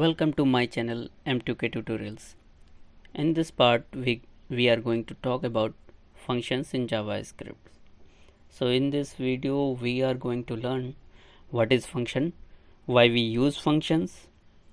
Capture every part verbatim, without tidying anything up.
Welcome to my channel M two K Tutorials. In this part we, we are going to talk about functions in JavaScript. So in this video we are going to learn what is function, why we use functions,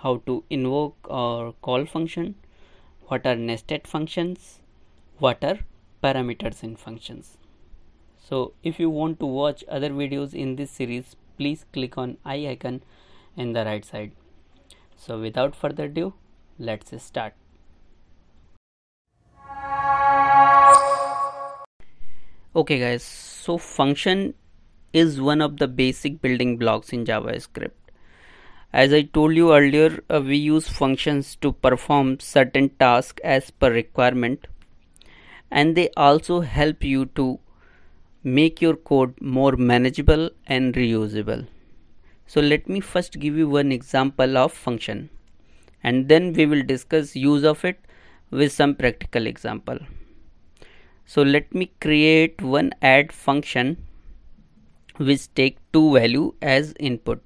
how to invoke or call function, what are nested functions, what are parameters in functions. So if you want to watch other videos in this series, please click on I icon in the right side. So without further ado, let's start. Okay guys, so function is one of the basic building blocks in JavaScript. As I told you earlier, uh, we use functions to perform certain tasks as per requirement, and they also help you to make your code more manageable and reusable. So let me first give you one example of function, and then we will discuss use of it with some practical example. So let me create one add function which take two value as input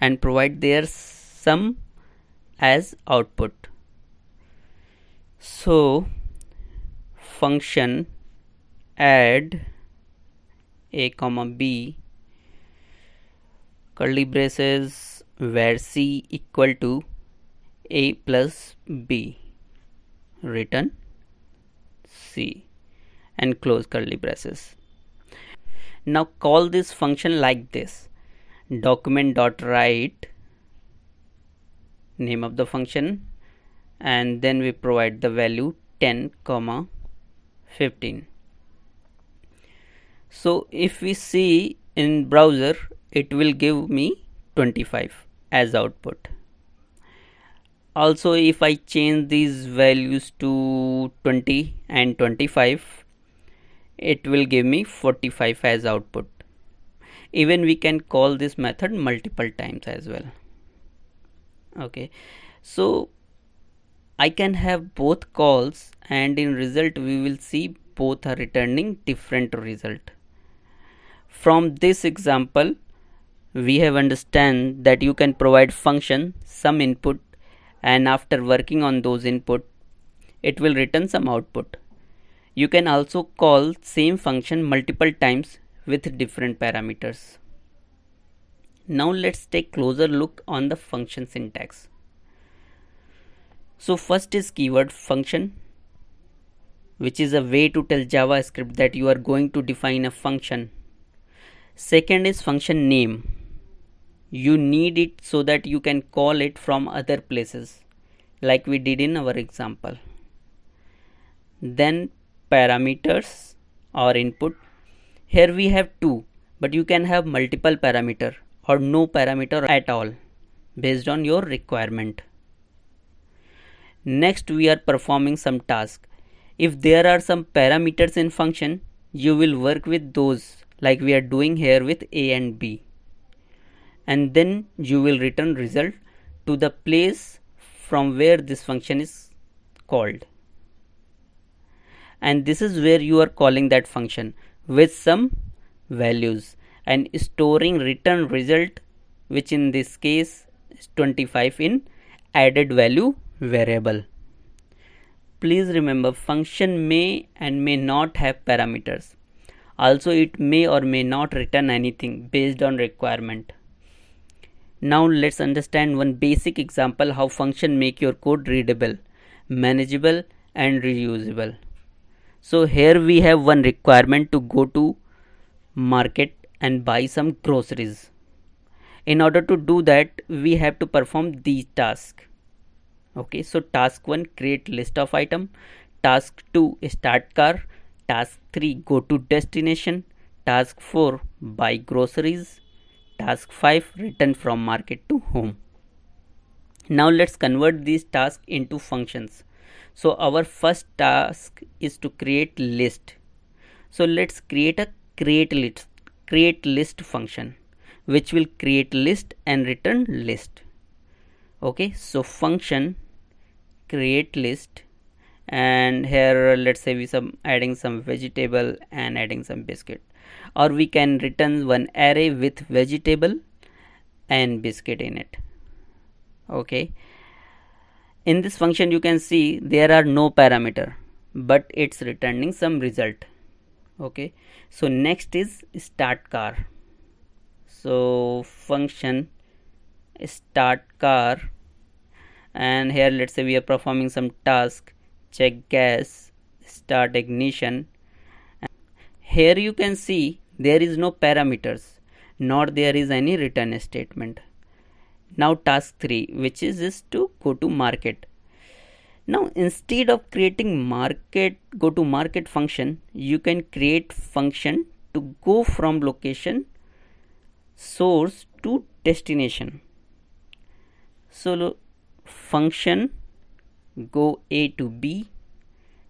and provide their sum as output. So function add a comma b curly braces where c equal to a plus b, return c, and close curly braces. Now call this function like this: document.write, name of the function, and then we provide the value ten comma fifteen. So if we see in browser, it will give me twenty-five as output. Also, if I change these values to twenty and twenty-five, it will give me forty-five as output. Even we can call this method multiple times as well. Okay, so I can have both calls, and in result we will see both are returning different result. From this example we have understand that you can provide function some input, and after working on those input it will return some output. You can also call same function multiple times with different parameters. Now let's take closer look on the function syntax. So first is keyword function, which is a way to tell JavaScript that you are going to define a function. Second is function name. You need it so that you can call it from other places like we did in our example. Then parameters or input. Here we have two, but you can have multiple parameter or no parameter at all based on your requirement. Next we are performing some task. If there are some parameters in function, you will work with those like we are doing here with A and B, and then you will return result to the place from where this function is called, and this is where you are calling that function with some values and storing return result, which in this case is twenty-five in added value variable. Please remember, function may and may not have parameters. Also, it may or may not return anything based on requirement. Now let's understand one basic example how function make your code readable, manageable and reusable. So here we have one requirement to go to market and buy some groceries. In order to do that, we have to perform these tasks. Okay, so task one, create list of item. Task two, start car. Task three, go to destination. Task four, buy groceries. Task five, return from market to home. Now let's convert these tasks into functions. So our first task is to create list. So let's create a create list, create list function, which will create list and return list. Okay, so function create list. And here let's say we some adding some vegetable and adding some biscuit, or we can return one array with vegetable and biscuit in it. Okay, In this function you can see there are no parameter, but it's returning some result. Okay, so next is start car. So function start car, and here let's say we are performing some task, check gas, start ignition. Here you can see there is no parameters, nor there is any return statement. Now task three, which is is to go to market. Now instead of creating market go to market function, you can create function to go from location source to destination. So function go A to B,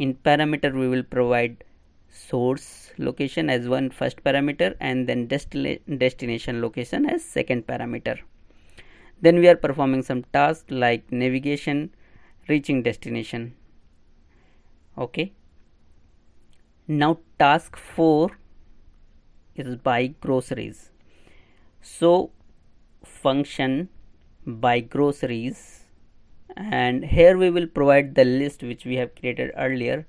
in parameter we will provide source location as one first parameter and then desti destination location as second parameter. Then we are performing some tasks like navigation, reaching destination. Okay, now task four is buy groceries. So function buy groceries, and here we will provide the list which we have created earlier.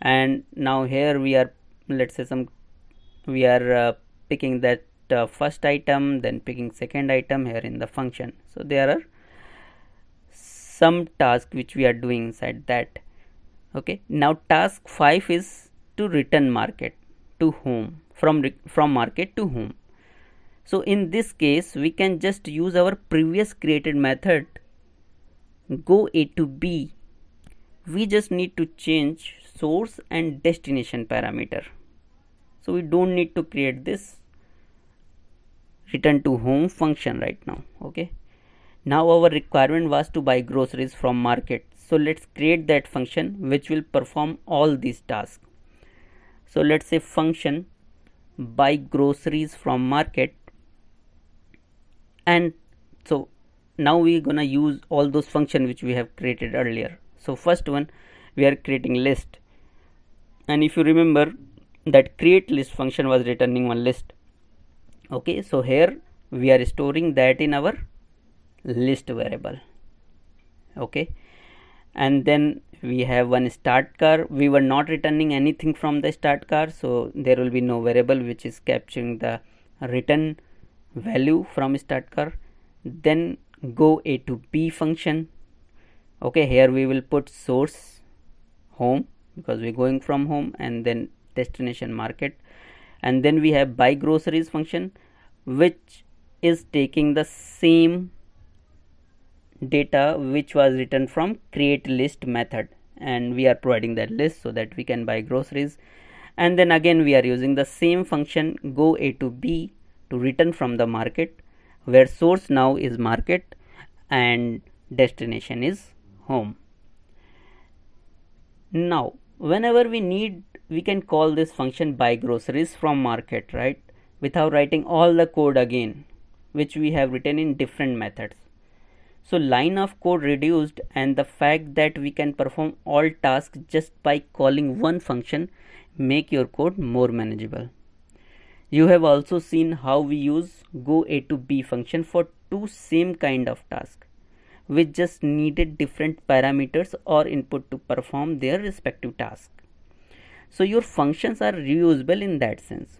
And now here we are, let's say some we are uh, picking that uh, first item, then picking second item here in the function. So there are some task which we are doing inside that. Okay, now task five is to return market to whom, from from market to whom. So in this case we can just use our previous created method go A to B. We just need to change source and destination parameter, so we don't need to create this return to home function right now. Okay, now our requirement was to buy groceries from market, so let's create that function which will perform all these tasks. So let's say function buy groceries from market, and so now we're gonna use all those functions which we have created earlier. So first one, we are creating list, and if you remember that create list function was returning one list. Okay, so here we are storing that in our list variable. Okay, and then we have one start car. We were not returning anything from the start car, so there will be no variable which is capturing the return value from start car. Then go A to B function. Okay, here we will put source home because we're going from home, and then destination market, and then we have buy groceries function which is taking the same data which was written from create list method, and we are providing that list so that we can buy groceries. And then again we are using the same function go A to B to return from the market, where source now is market and destination is home. Now whenever we need, we can call this function buy groceries from market, right, without writing all the code again which we have written in different methods. So line of code reduced, and the fact that we can perform all tasks just by calling one function make your code more manageable. You have also seen how we use go A to B function for two same kind of tasks, which just needed different parameters or input to perform their respective task. So your functions are reusable in that sense.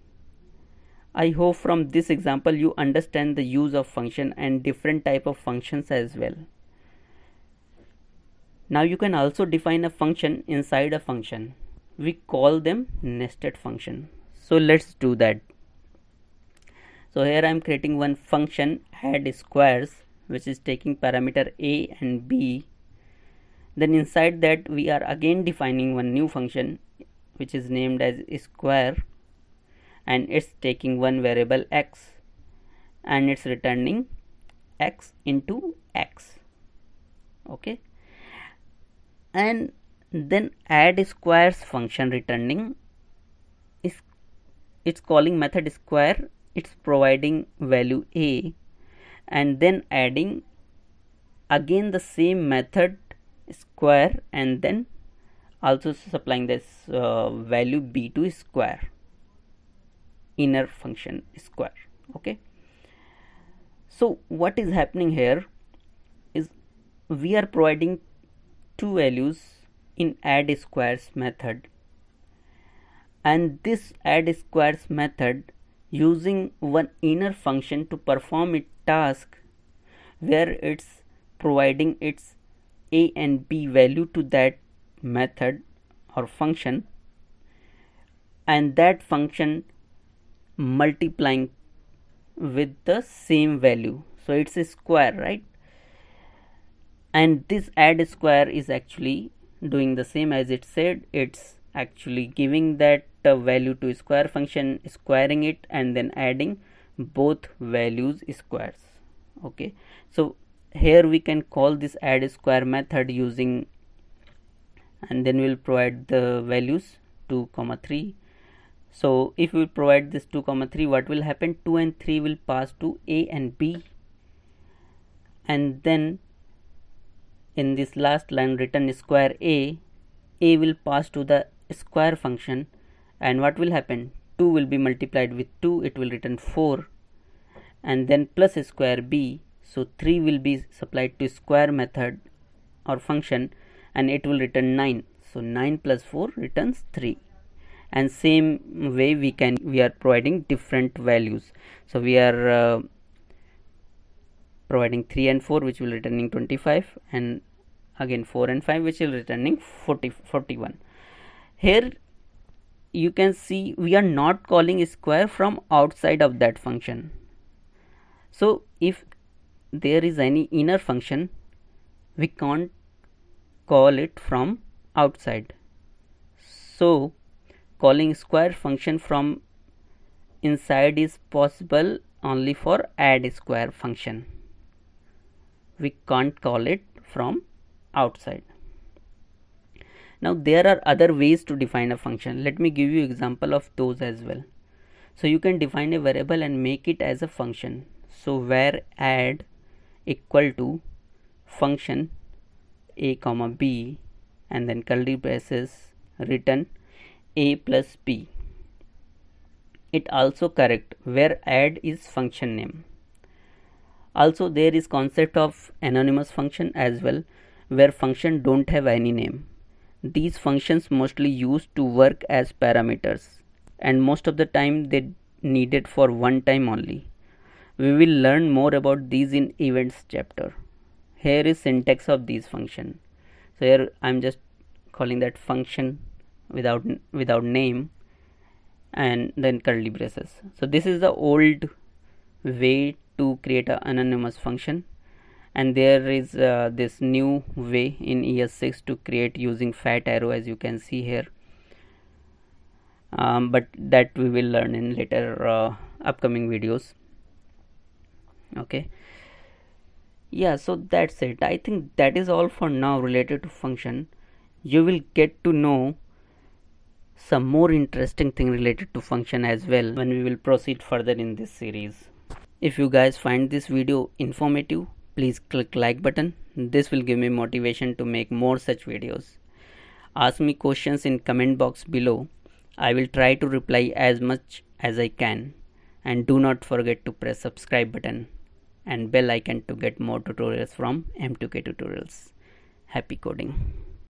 I hope from this example you understand the use of function and different type of functions as well. Now you can also define a function inside a function. We call them nested function. So let's do that. So here I am creating one function add squares which is taking parameter A and B. Then inside that we are again defining one new function which is named as square, and it's taking one variable x, and it's returning x into x. Okay, and then add squares function returning is it's calling method square, it's providing value a, and then adding again the same method square, and then also supplying this uh, value b to square, inner function square. Okay, so what is happening here is we are providing two values in add squares method, and this add squares method using one inner function to perform its task where it's providing its a and b value to that method or function, and that function multiplying with the same value. So it's a square, right? And this add square is actually doing the same as it said. It's actually giving that uh, value to square function, squaring it, and then adding both values squares. Okay, so here we can call this add square method using, and then we'll provide the values two comma three. So if we provide this two comma three, what will happen? two and three will pass to a and b, and then in this last line written square a, a will pass to the square function, and what will happen? two will be multiplied with two, it will return four, and then plus square b, so three will be supplied to square method or function, and it will return nine. So nine plus four returns three. And same way we can we are providing different values. So we are uh, providing three and four, which will returning twenty-five, and again four and five, which will returning forty, forty-one. Here you can see we are not calling square from outside of that function. So if there is any inner function, we can't call it from outside. So calling square function from inside is possible only for add square function. We can't call it from outside. Now there are other ways to define a function. Let me give you example of those as well. So you can define a variable and make it as a function. So where add equal to function a comma b, and then curly braces return a plus b. It also correct where add is function name. Also there is concept of anonymous function as well, where function don't have any name. These functions mostly used to work as parameters, and most of the time they needed for one time only. We will learn more about these in events chapter. Here is syntax of these function. So here I'm just calling that function without without name, and then curly braces. So this is the old way to create an anonymous function, and there is uh, this new way in E S six to create using fat arrow, as you can see here, um, but that we will learn in later uh, upcoming videos. Okay, yeah, so that's it. I think that is all for now related to function. You will get to know some more interesting thing related to function as well when we will proceed further in this series. If you guys find this video informative, please click like button. This will give me motivation to make more such videos. Ask me questions in comment box below. I will try to reply as much as I can, and do not forget to press subscribe button and bell icon to get more tutorials from M two K Tutorials. Happy coding.